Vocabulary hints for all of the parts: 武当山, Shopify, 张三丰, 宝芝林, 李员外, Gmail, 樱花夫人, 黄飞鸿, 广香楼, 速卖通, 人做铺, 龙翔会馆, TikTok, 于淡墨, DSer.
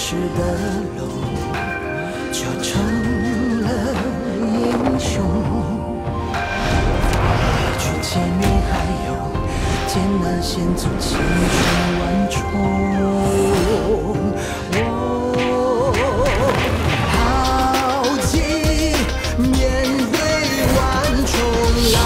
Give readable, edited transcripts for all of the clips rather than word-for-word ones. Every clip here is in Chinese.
时的龙，就成了英雄。春前面还有艰难险阻，千重万重。豪情面对万重浪。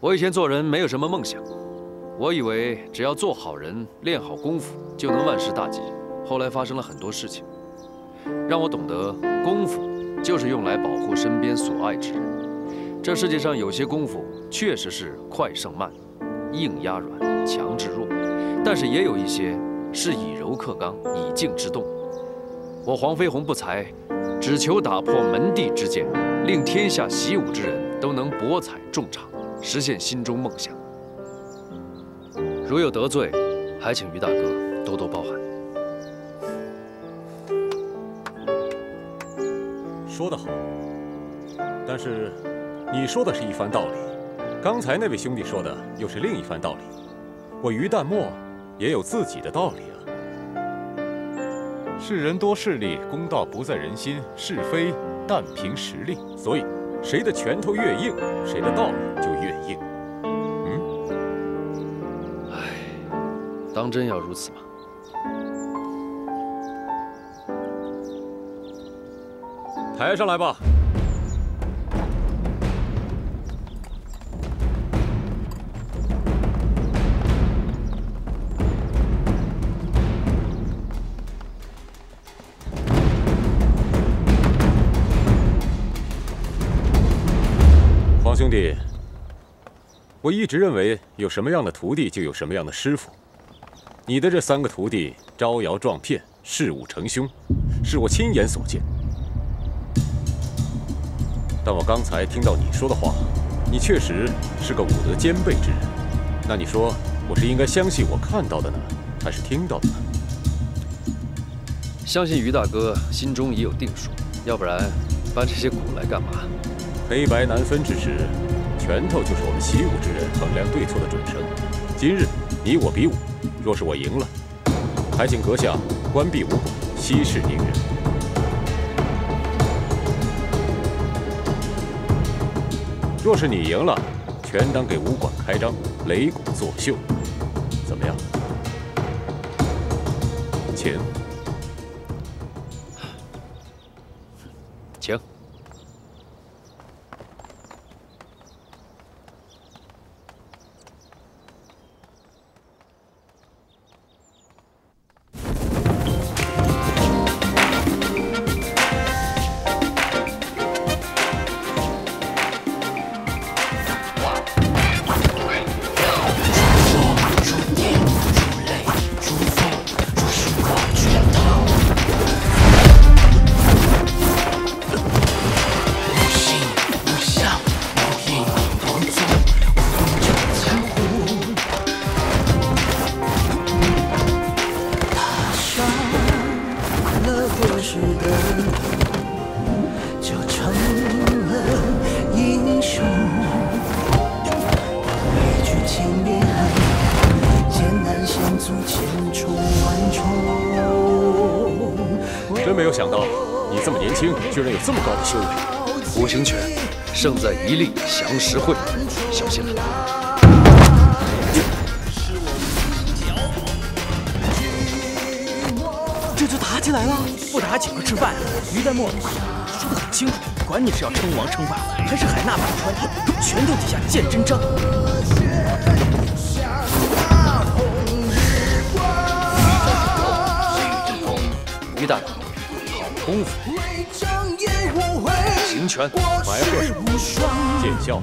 我以前做人没有什么梦想，我以为只要做好人、练好功夫就能万事大吉。后来发生了很多事情，让我懂得功夫就是用来保护身边所爱之人。这世界上有些功夫确实是快胜慢，硬压软，强制弱，但是也有一些是以柔克刚，以静制动。我黄飞鸿不才，只求打破门第之见，令天下习武之人都能博采众长。 实现心中梦想。如有得罪，还请于大哥多多包涵。说得好，但是你说的是一番道理，刚才那位兄弟说的又是另一番道理。我于淡墨也有自己的道理啊。是人多势利，公道不在人心，是非但凭实力。所以，谁的拳头越硬，谁的道理就越。 当真要如此吗？抬上来吧。黄兄弟，我一直认为有什么样的徒弟，就有什么样的师傅。 你的这三个徒弟招摇撞骗、恃武逞凶，是我亲眼所见。但我刚才听到你说的话，你确实是个武德兼备之人。那你说，我是应该相信我看到的呢，还是听到的呢？相信于大哥心中已有定数，要不然搬这些鼓来干嘛？黑白难分之时，拳头就是我们习武之人衡量对错的准绳。今日你我比武。 若是我赢了，还请阁下关闭武馆，息事宁人。若是你赢了，全当给武馆开张，擂鼓作秀，怎么样？请，请。胜在一力降十会，小心了。 起来了，不打请客吃饭。于淡墨说得很清楚，管你是要称王称霸，还是海纳百川，拳头底下见真章。鸡蛋，好功夫！行拳，白鹤手，见效。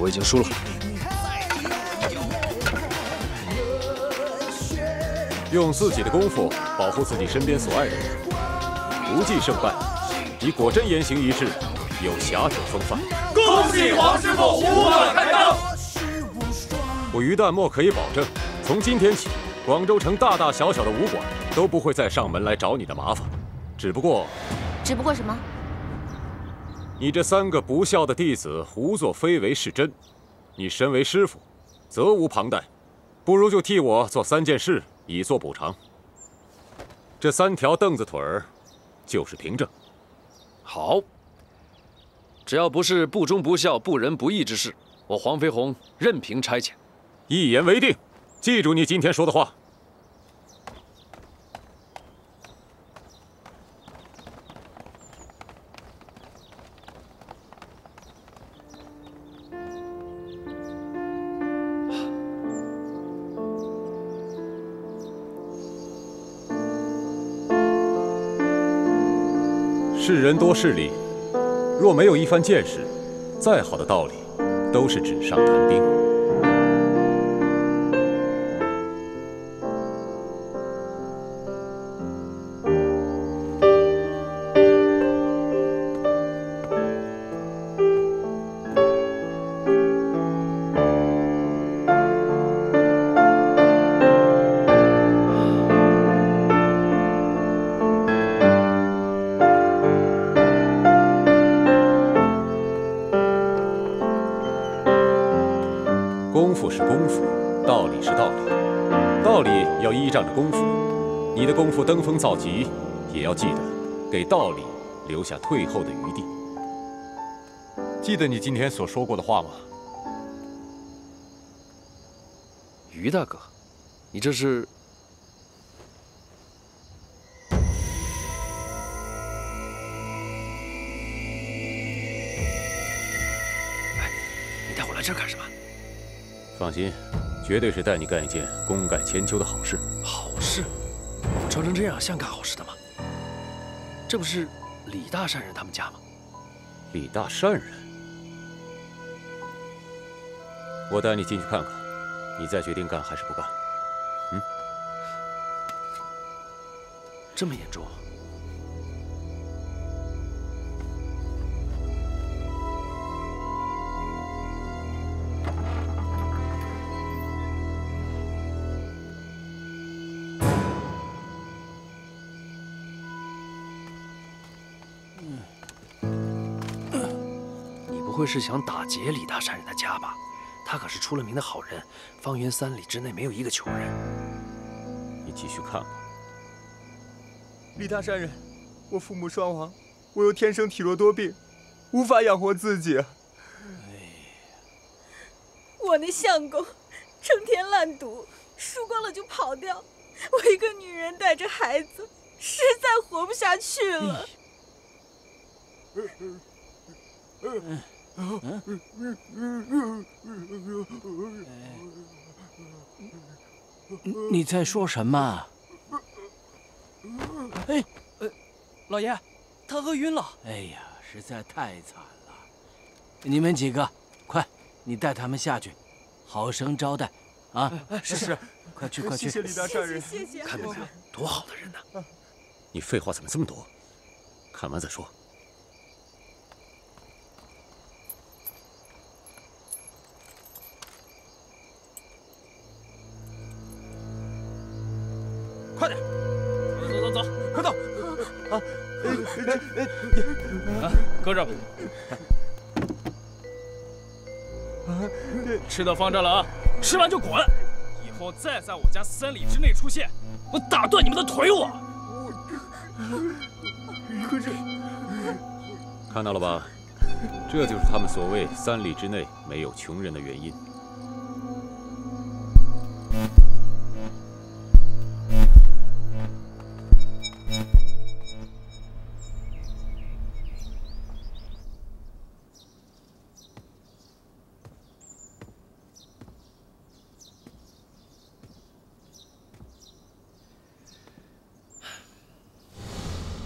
我已经输了，用自己的功夫保护自己身边所爱的人，不计胜败。你果真言行一致，有侠者风范。恭喜黄师傅无法开刀。我于淡漠可以保证，从今天起，广州城大大小小的武馆都不会再上门来找你的麻烦。只不过什么？ 你这三个不孝的弟子胡作非为是真，你身为师傅，责无旁贷，不如就替我做三件事以作补偿。这三条凳子腿儿，就是凭证。好，只要不是不忠不孝、不仁不义之事，我黄飞鸿任凭差遣。一言为定，记住你今天说的话。 是人多势利，若没有一番见识，再好的道理都是纸上谈兵。登峰造极，也要记得给道理留下退后的余地。记得你今天所说过的话吗，于大哥？你这是？哎，你带我来这儿干什么？放心，绝对是带你干一件功盖千秋的好事。好事。 我穿成这样像干好事的吗？这不是李大善人他们家吗？李大善人，我带你进去看看，你再决定干还是不干。嗯，这么严重啊？不会是想打劫李大善人的家吧？他可是出了名的好人，方圆3里之内没有一个穷人。你继续看吧。李大善人，我父母双亡，我又天生体弱多病，无法养活自己。我那相公成天烂赌，输光了就跑掉，我一个女人带着孩子，实在活不下去了。你在说什么？哎，老爷，他饿晕了。哎呀，实在太惨了！你们几个，快，你带他们下去，好生招待啊！是是，快去快去！谢谢李大善人，谢谢。看到没有，多好的人呐！你废话怎么这么多？看完再说。 快点，走走走，快走！啊，搁这吧。吃的放这了啊，吃完就滚！以后再在我家3里之内出现，我打断你们的腿！我。可是，看到了吧？这就是他们所谓3里之内没有穷人的原因。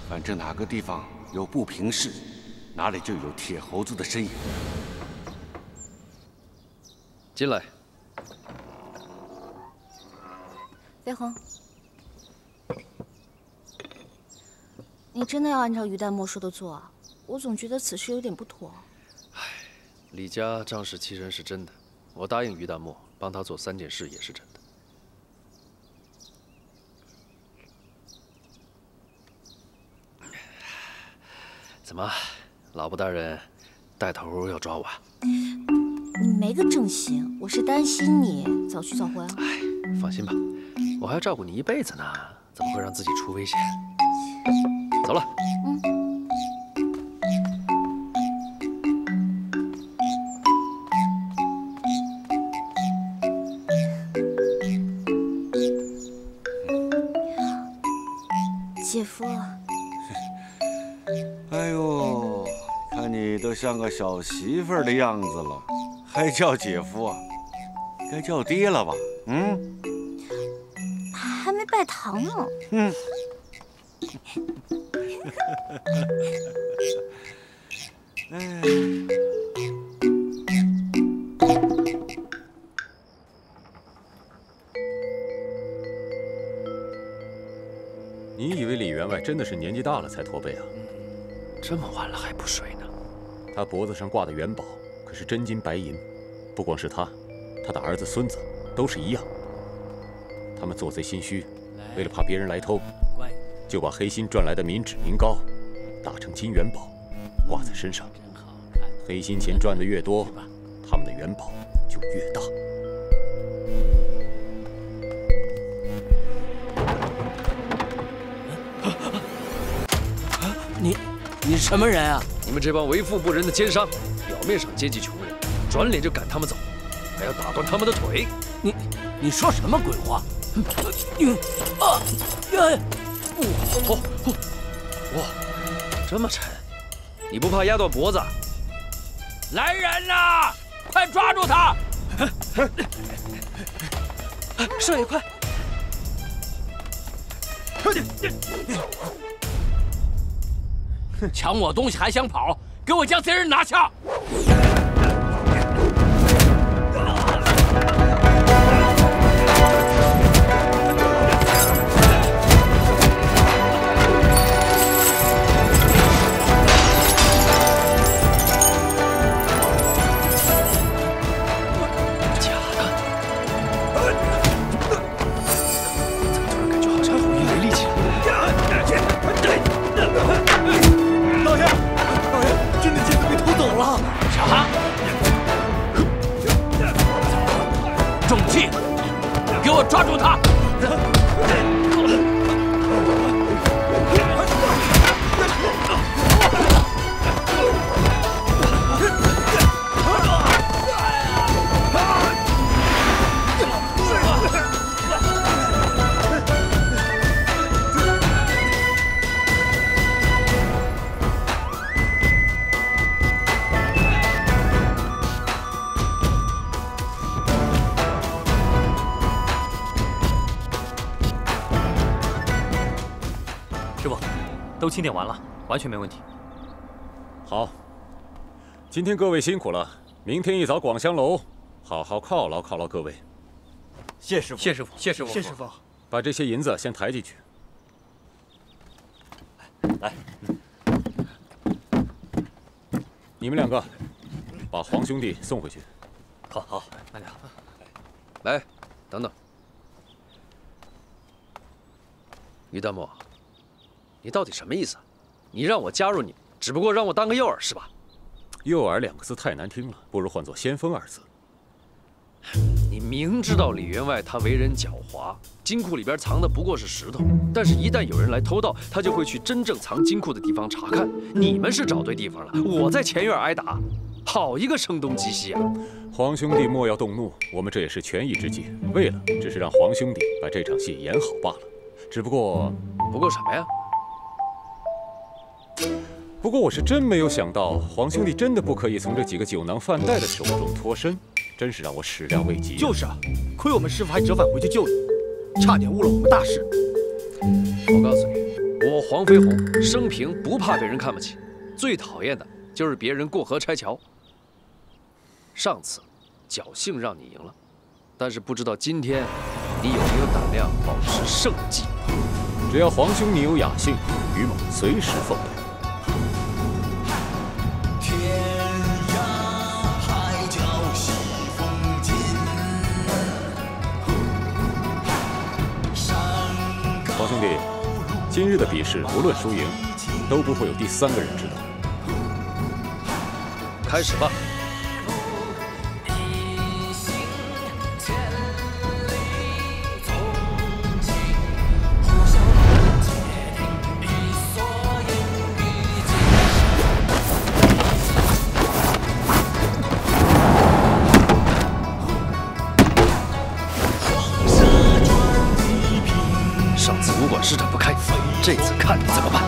反正哪个地方有不平事，哪里就有铁猴子的身影。进来，飞鸿，你真的要按照于淡墨说的做啊？我总觉得此事有点不妥。唉，李家仗势欺人是真的，我答应于淡墨帮他做3件事也是真的。 怎么，老婆大人带头要抓我？你没个正形，我是担心你早去早回。哎，放心吧，我还要照顾你一辈子呢，怎么会让自己出危险？走了。嗯。 像个小媳妇儿的样子了，还叫姐夫啊？该叫爹了吧？嗯，还没拜堂呢。嗯，哎，你以为李员外真的是年纪大了才驼背啊？这么晚了还不睡呢？ 他脖子上挂的元宝可是真金白银，不光是他，他的儿子、孙子都是一样。他们做贼心虚，为了怕别人来偷，就把黑心赚来的冥纸、冥膏打成金元宝，挂在身上。黑心钱赚的越多，他们的元宝就越大。你什么人啊？ 你们这帮为富不仁的奸商，表面上接济穷人，转脸就赶他们走，还要打断他们的腿。你说什么鬼话？哇，这么沉，你不怕压断脖子？来人呐，快抓住他！少爷，快！抢我东西还想跑？给我将贼人拿下！ 抓住他！都清点完了，完全没问题。好，今天各位辛苦了，明天一早广香楼好好犒劳犒劳各位。谢师傅，谢师傅，谢师傅，谢师傅，把这些银子先抬进去。来，你们两个把黄兄弟送回去。好好，慢点。来，等等。 于淡墨，你到底什么意思？你让我加入你，只不过让我当个诱饵是吧？诱饵两个字太难听了，不如换作先锋二字。你明知道李员外他为人狡猾，金库里边藏的不过是石头，但是一旦有人来偷盗，他就会去真正藏金库的地方查看。你们是找对地方了，我在前院挨打，好一个声东击西啊！黄兄弟莫要动怒，我们这也是权宜之计，为了只是让黄兄弟把这场戏演好罢了。 不过什么呀？不过我是真没有想到，黄兄弟真的不可以从这几个酒囊饭袋的手中脱身，真是让我始料未及。就是啊，亏我们师傅还折返回去救你，差点误了我们大事。我告诉你，我黄飞鸿生平不怕被人看不起，最讨厌的就是别人过河拆桥。上次侥幸让你赢了，但是不知道今天。 你有没有胆量保持圣迹？只要黄兄你有雅兴，于某随时奉陪。 黄兄弟，今日的比试无论输赢，都不会有第三个人知道。开始吧。 这次看你怎么办！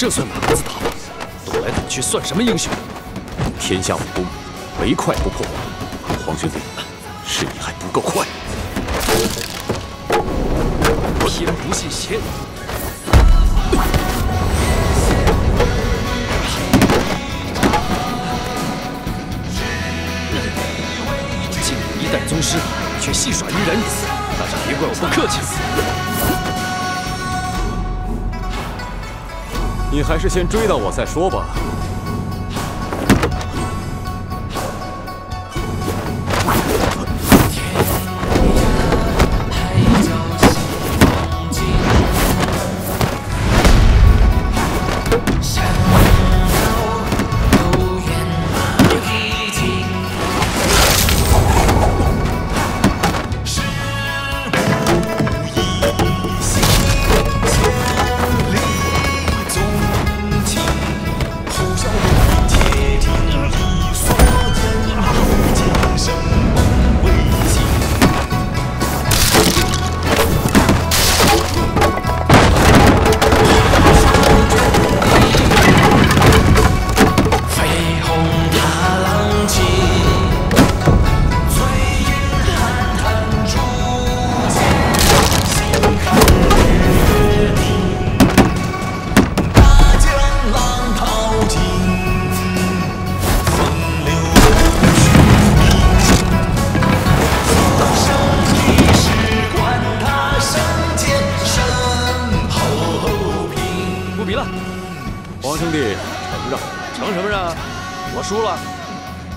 这算哪子打法？躲来躲去算什么英雄？天下武功，唯快不破。黄兄弟，是你还不够快。偏不信邪。 敬你一代宗师，却戏耍愚人，那是别怪我不客气。 你还是先追到我再说吧。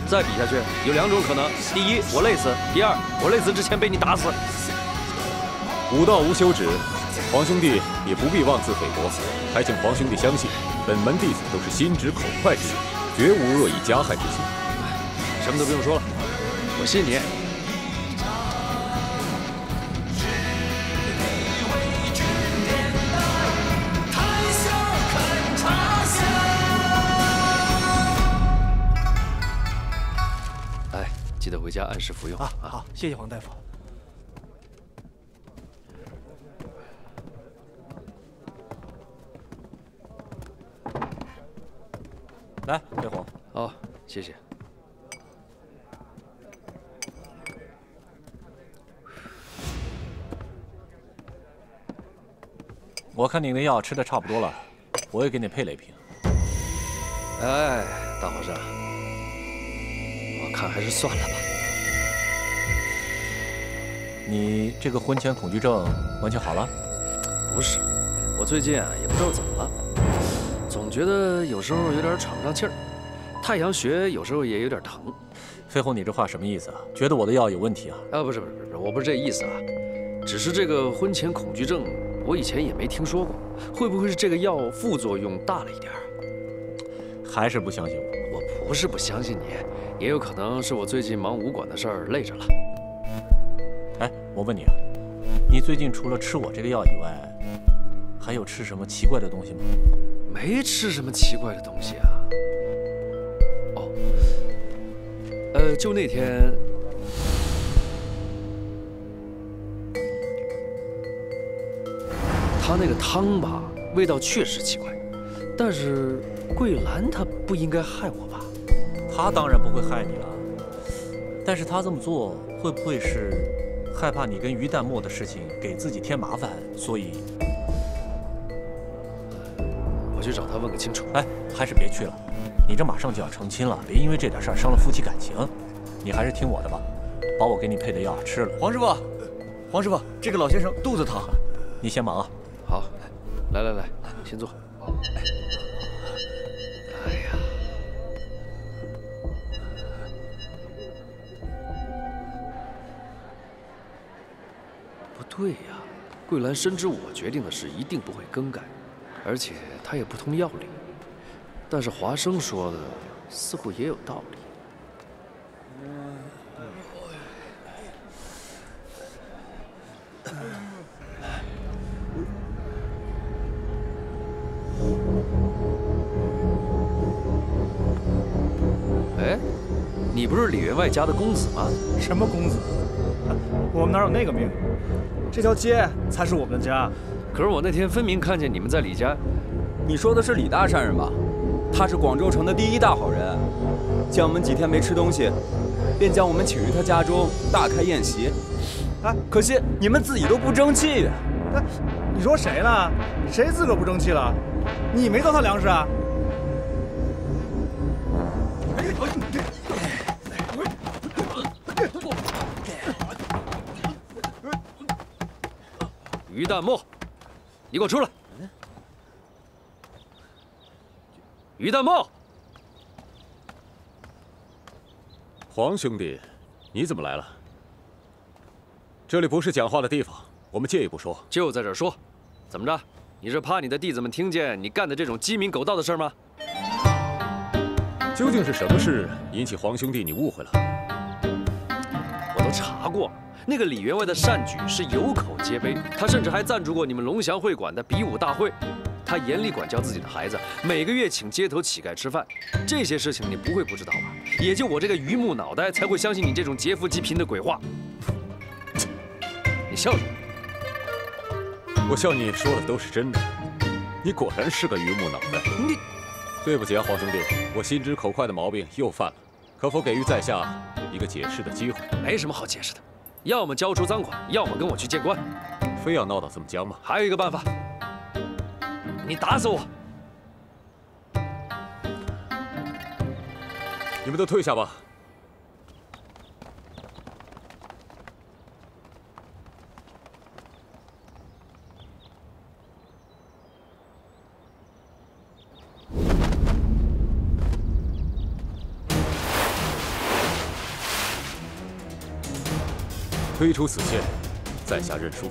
再比下去有两种可能：第一，我累死；第二，我累死之前被你打死。武道无休止，黄兄弟也不必妄自菲薄，还请黄兄弟相信，本门弟子都是心直口快之人，绝无恶意加害之心。什么都不用说了，我信你。记得回家按时服用啊。好，谢谢黄大夫。 来，飞虎。好、哦，谢谢。我看你那药吃的差不多了，我也给你配了一瓶。哎，大和尚，我看还是算了吧。你这个婚前恐惧症完全好了？不是，我最近啊也不知道怎么了。 总觉得有时候有点喘不上气儿，太阳穴有时候也有点疼。飞鸿，你这话什么意思啊？觉得我的药有问题啊？啊，不是，我不是这意思啊，只是这个婚前恐惧症，我以前也没听说过，会不会是这个药副作用大了一点？还是不相信我？我不是不相信你，也有可能是我最近忙武馆的事儿累着了。哎，我问你啊，你最近除了吃我这个药以外，还有吃什么奇怪的东西吗？ 没吃什么奇怪的东西啊！哦，就那天，他那个汤吧，味道确实奇怪，但是桂兰她不应该害我吧？她当然不会害你了，但是她这么做会不会是害怕你跟于淡墨的事情给自己添麻烦，所以？ 我去找他问个清楚。哎，还是别去了，你这马上就要成亲了，别因为这点事儿伤了夫妻感情。你还是听我的吧，把我给你配的药吃了。黄师傅，黄师傅，这个老先生肚子疼，你先忙啊。好，来，先坐。哎呀，不对呀，桂兰深知我决定的事一定不会更改。 而且他也不通药理，但是华生说的似乎也有道理。哎，你不是李员外家的公子吗？什么公子？我们哪有那个命？这条街才是我们的家。 可是我那天分明看见你们在李家，你说的是李大善人吧？他是广州城的第一大好人，见我们几天没吃东西，便将我们请于他家中大开宴席。哎，可惜你们自己都不争气。哎，你说谁呢？谁自个儿不争气了？你没糟蹋粮食啊？于淡墨。 你给我出来！于淡墨，黄兄弟，你怎么来了？这里不是讲话的地方，我们借一步说。就在这儿说，怎么着？你是怕你的弟子们听见你干的这种鸡鸣狗盗的事吗？究竟是什么事引起黄兄弟你误会了？我都查过。 那个李员外的善举是有口皆碑，他甚至还赞助过你们龙翔会馆的比武大会。他严厉管教自己的孩子，每个月请街头乞丐吃饭，这些事情你不会不知道吧？也就我这个榆木脑袋才会相信你这种劫富济贫的鬼话。你笑什么？我笑你说的都是真的，你果然是个榆木脑袋。你，对不起啊，黄兄弟，我心直口快的毛病又犯了，可否给予在下一个解释的机会？没什么好解释的。 要么交出赃款，要么跟我去见官。非要闹到这么僵吗？还有一个办法，你打死我！你们都退下吧。推出此线，在下认输。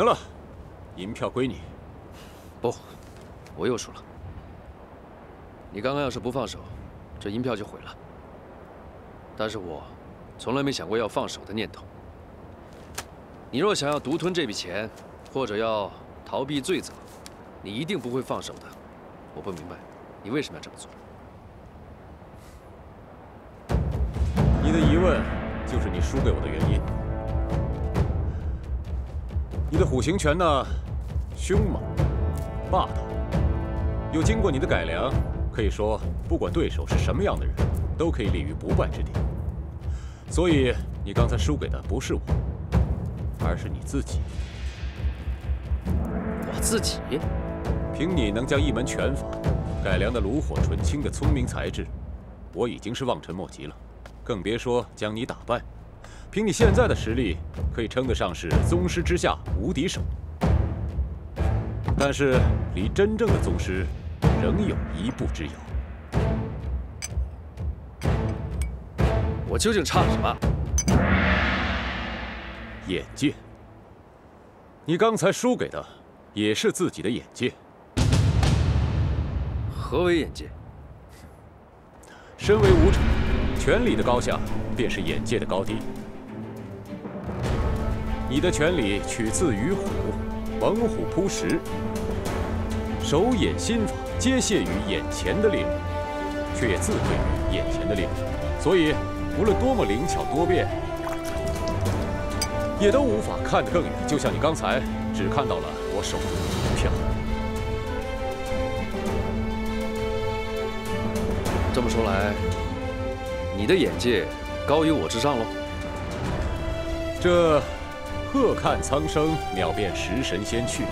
赢了，银票归你。不，我又输了。你刚刚要是不放手，这银票就毁了。但是我从来没想过要放手的念头。你若想要独吞这笔钱，或者要逃避罪责，你一定不会放手的。我不明白，你为什么要这么做？ 你的疑问就是你输给我的原因。你的虎形拳呢，凶猛、霸道，又经过你的改良，可以说不管对手是什么样的人，都可以立于不败之地。所以你刚才输给的不是我，而是你自己。我自己？凭你能将一门拳法改良的炉火纯青的聪明才智，我已经是望尘莫及了。 更别说将你打败，凭你现在的实力，可以称得上是宗师之下无敌手。但是离真正的宗师，仍有一步之遥。我究竟差了什么？眼界。你刚才输给的，也是自己的眼界。何为眼界？身为武者。 拳理的高下，便是眼界的高低。你的拳理取自于虎，猛虎扑食，手眼心法皆泄于眼前的猎人，却也自愧于眼前的猎人。所以，无论多么灵巧多变，也都无法看得更远。就像你刚才只看到了我手中的银票。这么说来。 你的眼界高于我之上喽。这鹤看苍生，鸟辨食神仙去。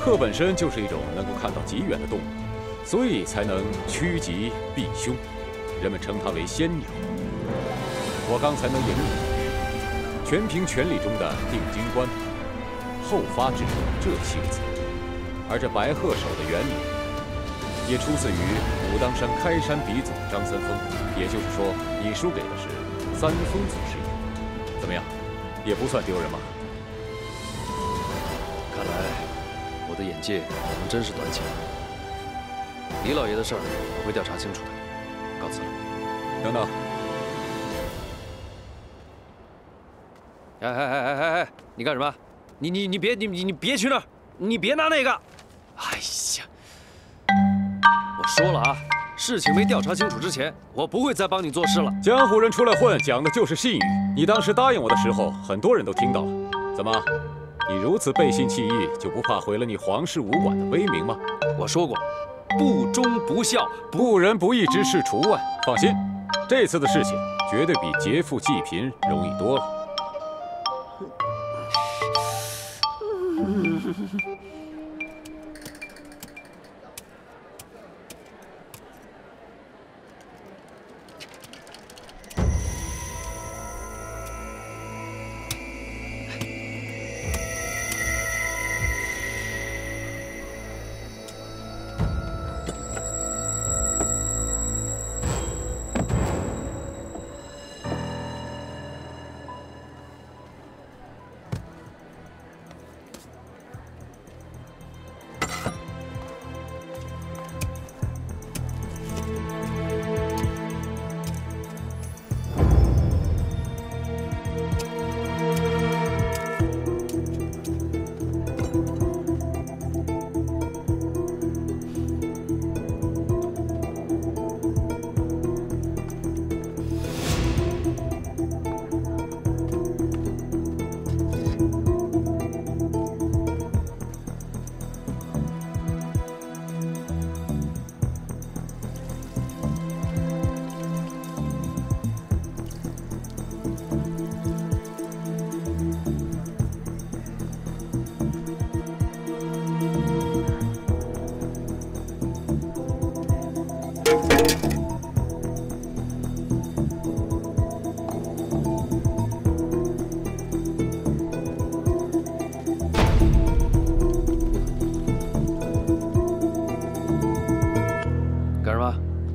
鹤本身就是一种能够看到极远的动物，所以才能趋吉避凶，人们称它为仙鸟。我刚才能赢你，全凭拳理中的定睛观、后发制人这七个字。而这白鹤手的原理。 也出自于武当山开山鼻祖张三丰，也就是说，你输给的是三丰祖师爷，怎么样，也不算丢人吧？看来我的眼界可能真是短浅。李老爷的事儿我会调查清楚的，告辞了。等等，哎，你干什么？你别去那儿，你别拿那个！哎呀！ 我说了啊，事情没调查清楚之前，我不会再帮你做事了。江湖人出来混，讲的就是信誉。你当时答应我的时候，很多人都听到了。怎么，你如此背信弃义，就不怕毁了你皇室武馆的威名吗？我说过，不忠不孝、不仁不义之事除外。放心，这次的事情绝对比劫富济贫容易多了。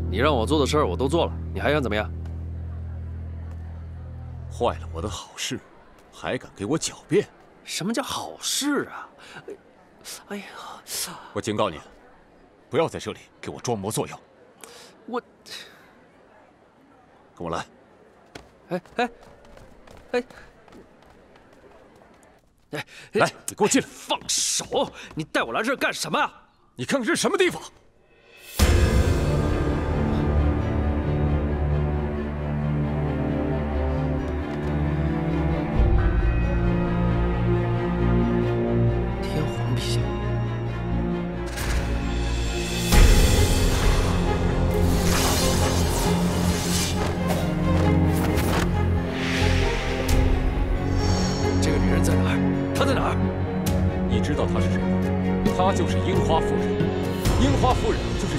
你让我做的事儿我都做了，你还想怎么样？坏了我的好事，还敢给我狡辩？什么叫好事啊？哎呀！我警告你，不要在这里给我装模作样。我，跟我来。来，你给我进来！放手！你带我来这儿干什么啊？你看看这是什么地方！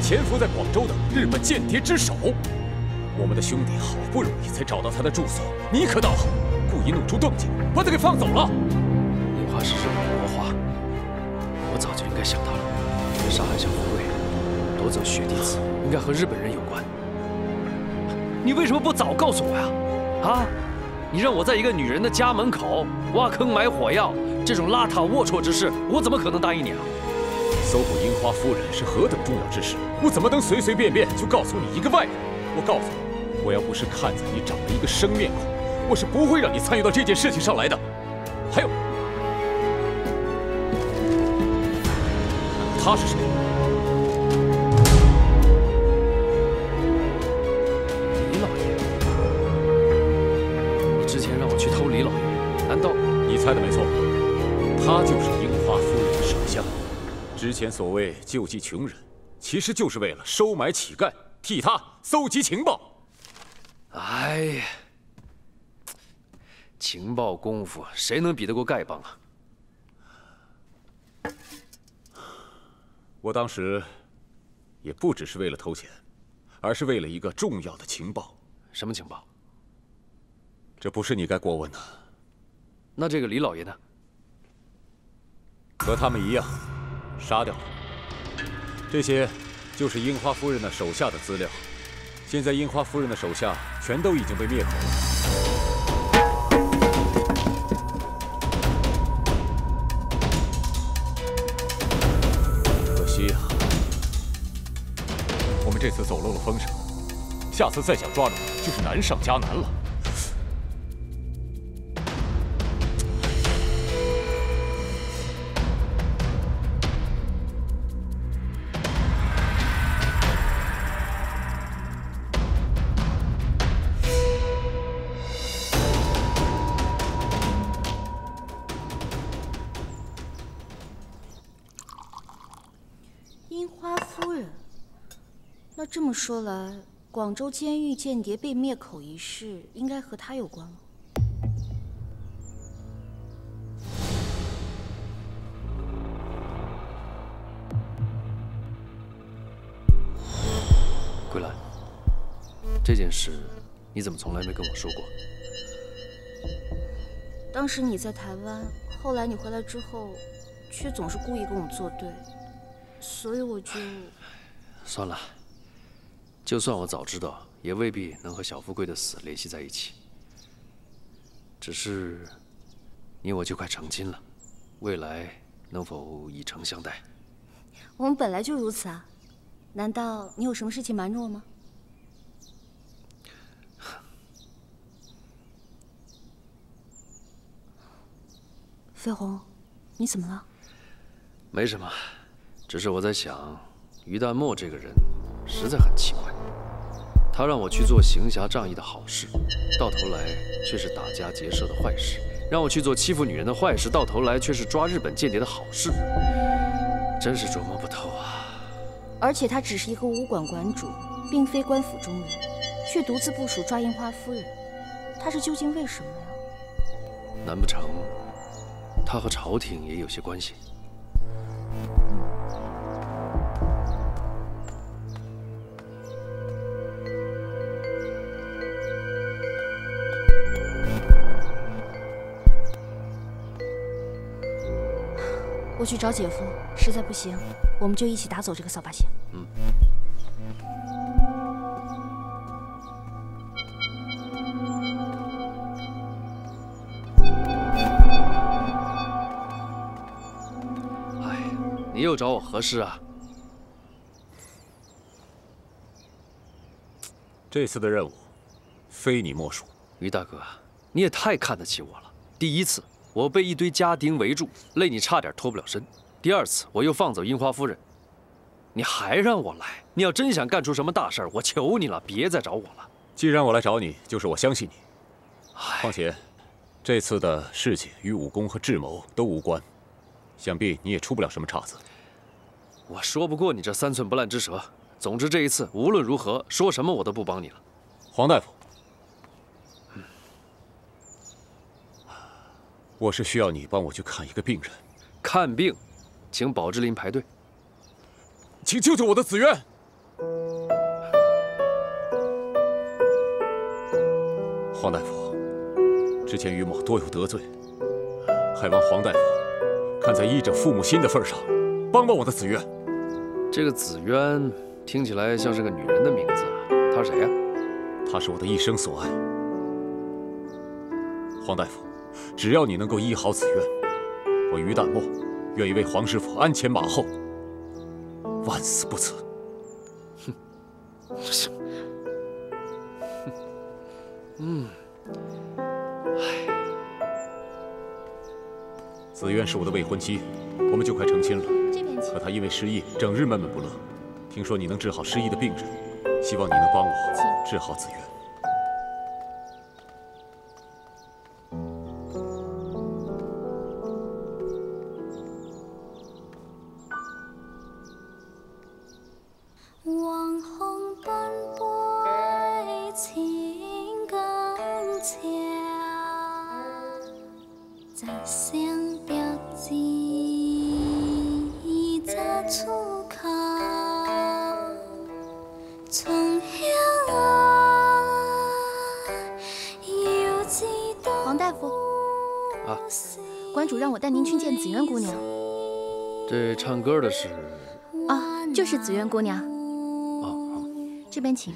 潜伏在广州的日本间谍之首，我们的兄弟好不容易才找到他的住所，你可倒好，故意弄出动静，把他给放走了。你话是日本国话，我早就应该想到了。杀害小富贵，夺走学弟子，应该和日本人有关。你为什么不早告诉我呀？啊，你让我在一个女人的家门口挖坑埋火药，这种邋遢龌龊之事，我怎么可能答应你啊？ 搜捕樱花夫人是何等重要之事，我怎么能随随便便就告诉你一个外人？我告诉你，我要不是看在你长了一个生面孔，我是不会让你参与到这件事情上来的。还有，他是谁？李老爷，你之前让我去偷李老爷，难道你猜的没错？他就是樱花夫人的手下。 之前所谓救济穷人，其实就是为了收买乞丐，替他搜集情报。哎呀，情报功夫谁能比得过丐帮啊？我当时也不只是为了偷钱，而是为了一个重要的情报。什么情报？这不是你该过问的。那这个李老爷呢？和他们一样。 杀掉了，这些就是樱花夫人的手下的资料。现在樱花夫人的手下全都已经被灭口了。可惜呀，我们这次走漏了风声，下次再想抓住就是难上加难了。这么说来，广州监狱间谍被灭口一事，应该和他有关了。桂兰，这件事你怎么从来没跟我说过？当时你在台湾，后来你回来之后，却总是故意跟我作对，所以我就……算了。 就算我早知道，也未必能和小富贵的死联系在一起。只是，你我就快成亲了，未来能否以诚相待？我们本来就如此啊，难道你有什么事情瞒着我吗？飞鸿，你怎么了？没什么，只是我在想，于淡墨这个人实在很奇怪。 他让我去做行侠仗义的好事，到头来却是打家劫舍的坏事；让我去做欺负女人的坏事，到头来却是抓日本间谍的好事。真是琢磨不透啊！而且他只是一个武馆馆主，并非官府中人，却独自部署抓樱花夫人，他是究竟为什么呀？难不成他和朝廷也有些关系？ 我去找姐夫，实在不行，我们就一起打走这个扫把星。嗯。又找我何事啊？这次的任务，非你莫属。于大哥，你也太看得起我了。第一次，我被一堆家丁围住，累你差点脱不了身；第二次，我又放走樱花夫人，你还让我来。你要真想干出什么大事儿，我求你了，别再找我了。既然我来找你，就是我相信你。况且，这次的事情与武功和智谋都无关。 想必你也出不了什么岔子。我说不过你这三寸不烂之舌。总之这一次无论如何，说什么我都不帮你了。黄大夫，我是需要你帮我去看一个病人。看病，请宝芝林排队。请救救我的紫苑！黄大夫，之前于某多有得罪，还望黄大夫。 看在医者父母心的份上，帮帮我的紫渊。这个紫渊听起来像是个女人的名字，她是谁呀？她是我的一生所爱。黄大夫，只要你能够医好紫渊，我于淡墨愿意为黄师傅鞍前马后，万死不辞。哼，哎。 紫苑是我的未婚妻，我们就快成亲了。可她因为失忆，整日闷闷不乐。听说你能治好失忆的病人，希望你能帮我治好紫苑。黃紅奔杯千金尺，摘星。 出口，春香啊，犹记得。黄大夫，啊，馆主让我带您去见紫苑姑娘。这唱歌的是？啊，就是紫苑姑娘。哦，这边请。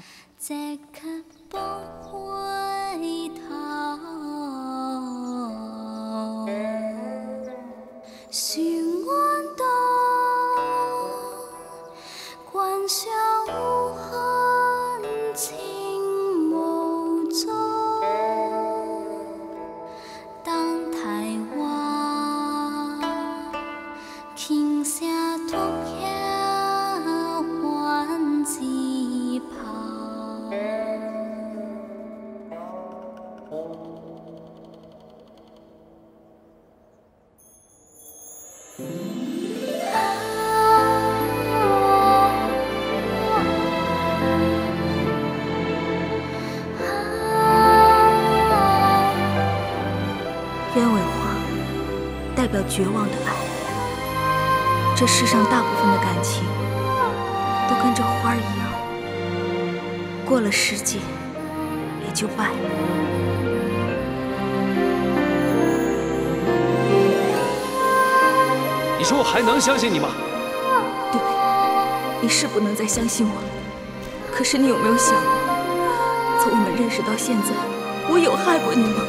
绝望的爱，这世上大部分的感情都跟这花儿一样，过了时节也就败了。你说我还能相信你吗？对，你是不能再相信我了。可是你有没有想过，从我们认识到现在，我有害过你吗？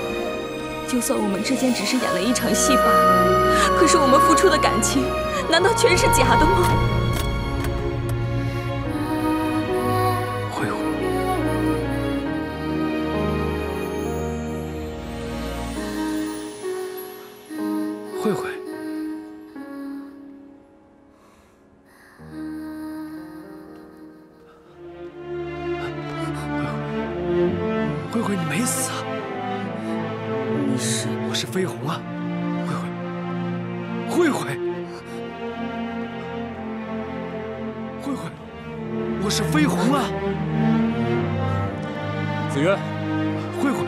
就算我们之间只是演了一场戏罢了，可是我们付出的感情，难道全是假的吗？慧慧，慧慧，慧慧，你没死啊！ 是飞鸿啊，慧慧，慧慧，慧慧，我是飞鸿啊，紫渊，慧慧，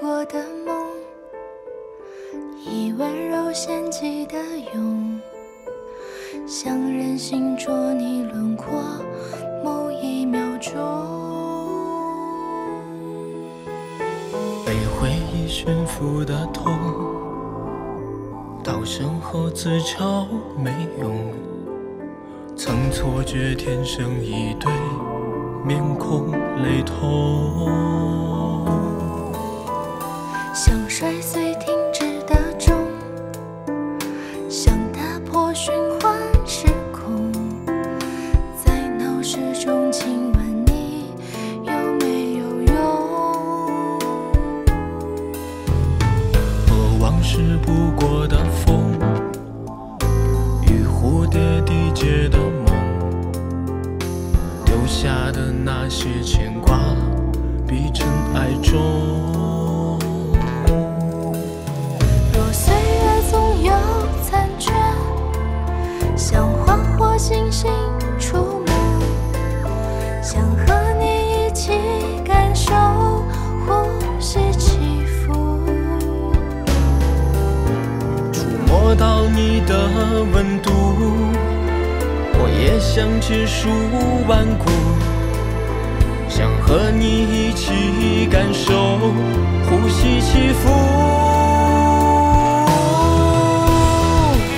过的梦，以温柔献祭的勇，想任性捉你轮廓某一秒钟，被回忆驯服的痛，到身后自嘲没用，曾错觉天生一对面孔雷同，想摔碎停止的钟，想打破循环时空，在闹市中亲吻你有没有用？和往事不过的风，与蝴蝶缔结的梦，留下的那些牵挂比尘埃重。若岁月总有残缺，想花火星星触摸，想和你一起感受呼吸起伏，触摸到你的温度，我也想结束顽固，想和你一起感受呼吸起伏。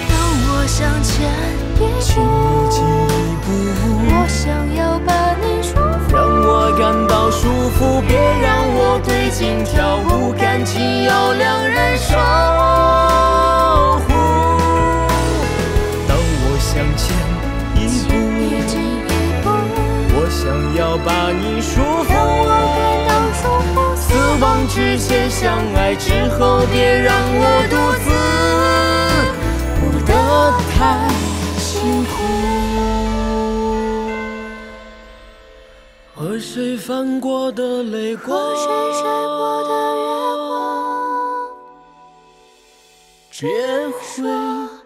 让我向前一步，我想要把你束缚，让我感到舒服，别让我对镜跳舞，感情要两人守护。当我向前一步，我想要把你束缚，让我感到舒服。死亡之前相爱之后，别让我独自哭得太辛苦。和谁翻过的泪光，和谁晒过的月光，别回。